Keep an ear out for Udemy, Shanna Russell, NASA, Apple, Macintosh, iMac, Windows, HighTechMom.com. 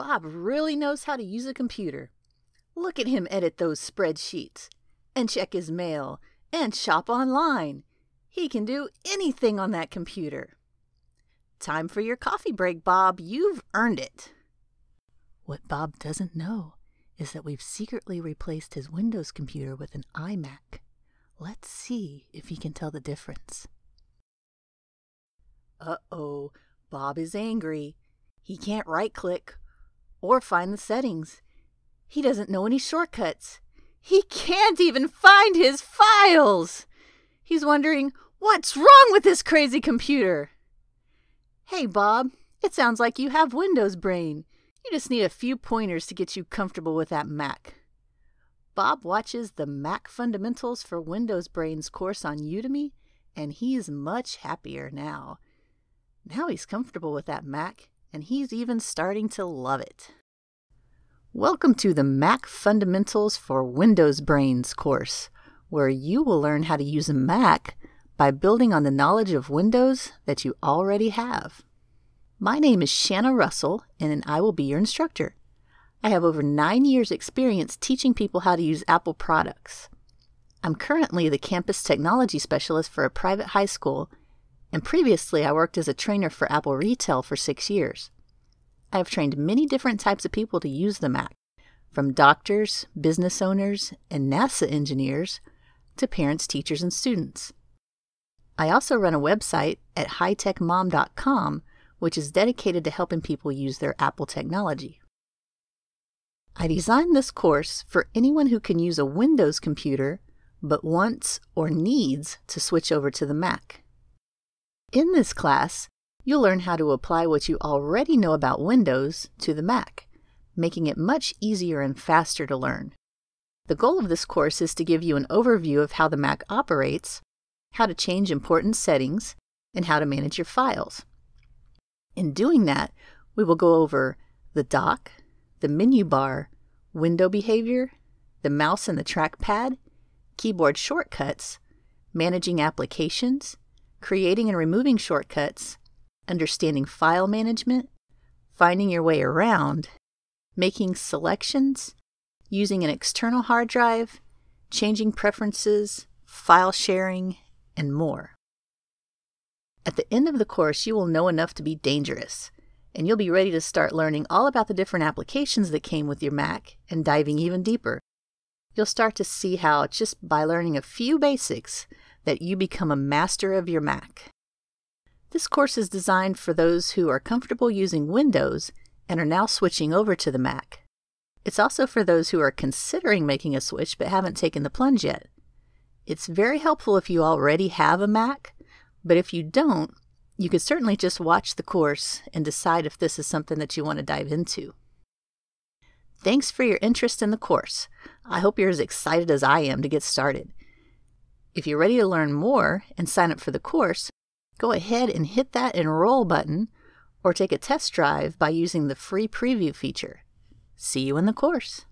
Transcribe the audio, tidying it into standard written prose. Bob really knows how to use a computer. Look at him edit those spreadsheets, and check his mail, and shop online. He can do anything on that computer. Time for your coffee break, Bob. You've earned it. What Bob doesn't know is that we've secretly replaced his Windows computer with an iMac. Let's see if he can tell the difference. Uh-oh, Bob is angry. He can't right-click or find the settings. He doesn't know any shortcuts. He can't even find his files. He's wondering, what's wrong with this crazy computer? Hey, Bob, it sounds like you have Windows brain. You just need a few pointers to get you comfortable with that Mac. Bob watches the Mac Fundamentals for Windows Brains course on Udemy, and he's much happier now. Now he's comfortable with that Mac, and he's even starting to love it. Welcome to the Mac Fundamentals for Windows Brains course, where you will learn how to use a Mac by building on the knowledge of Windows that you already have. My name is Shanna Russell, and I will be your instructor. I have over 9 years' experience teaching people how to use Apple products. I'm currently the campus technology specialist for a private high school, and previously I worked as a trainer for Apple Retail for 6 years. I have trained many different types of people to use the Mac, from doctors, business owners, and NASA engineers to parents, teachers, and students. I also run a website at HighTechMom.com, which is dedicated to helping people use their Apple technology. I designed this course for anyone who can use a Windows computer but wants or needs to switch over to the Mac. In this class, you'll learn how to apply what you already know about Windows to the Mac, making it much easier and faster to learn. The goal of this course is to give you an overview of how the Mac operates, how to change important settings, and how to manage your files. In doing that, we will go over the dock, the menu bar, window behavior, the mouse and the trackpad, keyboard shortcuts, managing applications, creating and removing shortcuts, understanding file management, finding your way around, making selections, using an external hard drive, changing preferences, file sharing, and more. At the end of the course, you will know enough to be dangerous, and you'll be ready to start learning all about the different applications that came with your Mac and diving even deeper. You'll start to see how, just by learning a few basics, that you become a master of your Mac. This course is designed for those who are comfortable using Windows and are now switching over to the Mac. It's also for those who are considering making a switch but haven't taken the plunge yet. It's very helpful if you already have a Mac, but if you don't, you could certainly just watch the course and decide if this is something that you want to dive into. Thanks for your interest in the course. I hope you're as excited as I am to get started. If you're ready to learn more and sign up for the course, go ahead and hit that enroll button or take a test drive by using the free preview feature. See you in the course.